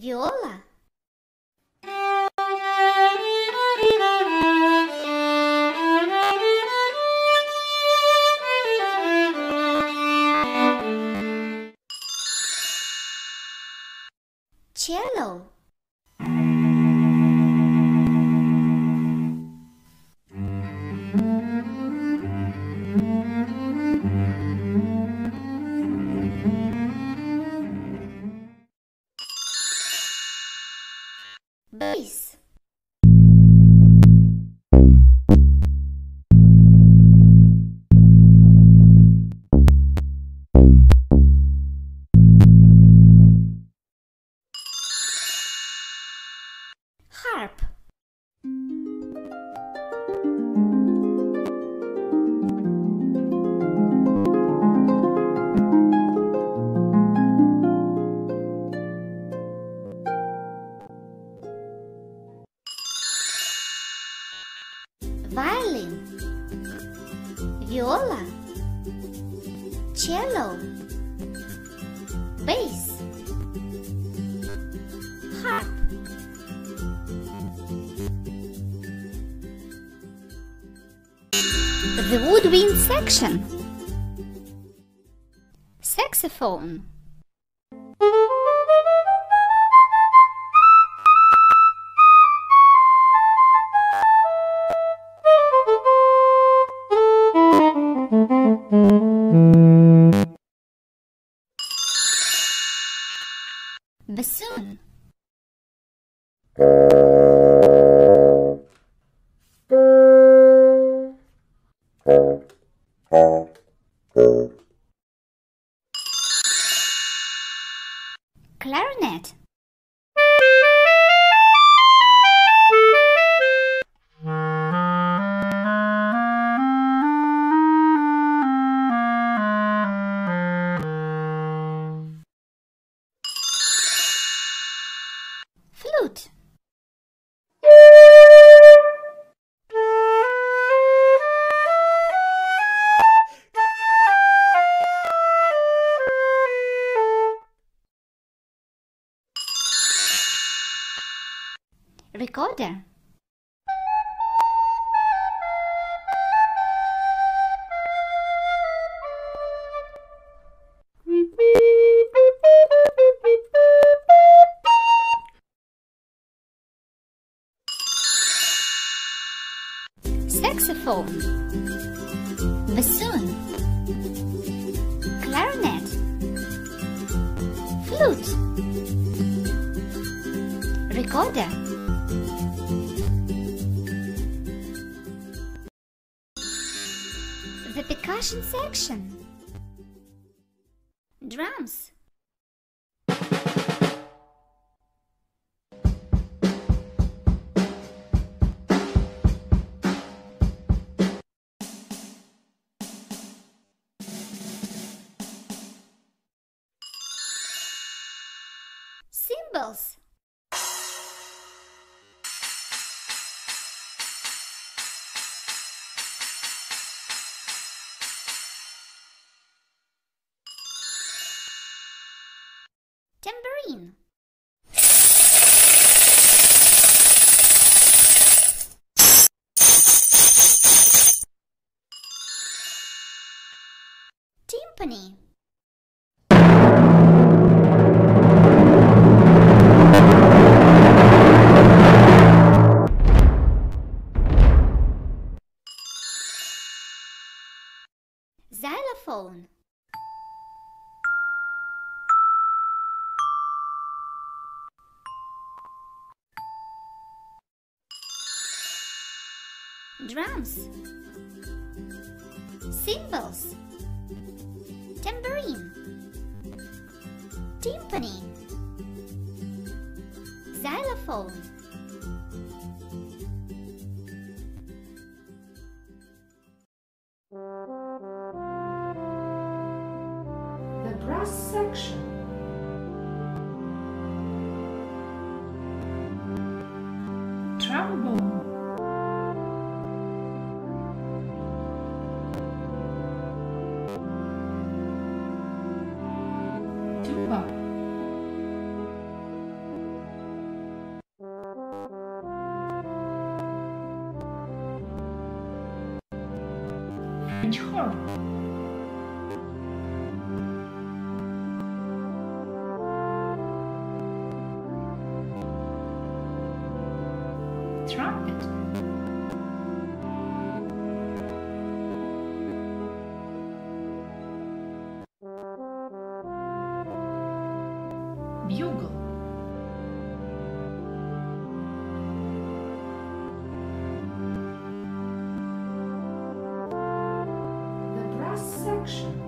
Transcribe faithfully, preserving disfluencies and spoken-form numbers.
Viola. Cello. Bass. Harp. Violin, viola, cello, bass, harp. The woodwind section. Saxophone. Bassoon. Clarinet. Flute. Recorder. Saxophone, bassoon, clarinet, flute, recorder. The percussion section. Drums. Cymbals. Tambourine. Timpani. Xylophone. Drums. Cymbals. Tambourine. Timpani. Xylophone. Brass section. Trombone. Tuba. guitar. Trumpet. Bugle. The brass section.